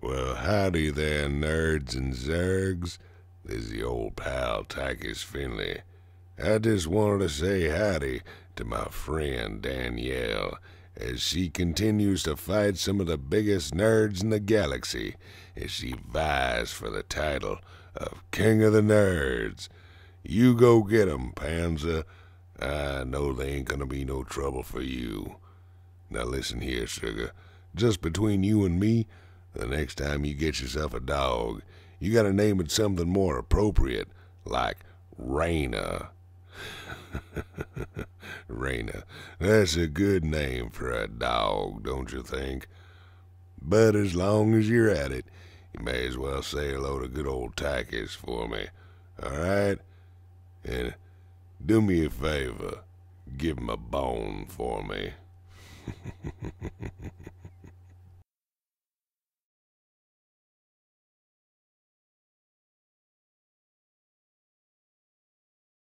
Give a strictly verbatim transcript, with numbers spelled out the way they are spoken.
Well, howdy there, nerds and zergs. This is the old pal, Tychus Findlay. I just wanted to say howdy to my friend Danielle as she continues to fight some of the biggest nerds in the galaxy as she vies for the title of King of the Nerds. You go get 'em, Panzer. I know they ain't gonna be no trouble for you. Now listen here, sugar. Just between you and me, the next time you get yourself a dog, you gotta name it something more appropriate, like Raina. Raina, that's a good name for a dog, don't you think? But as long as you're at it, you may as well say hello to good old Tychus for me, alright? And do me a favor, give him a bone for me.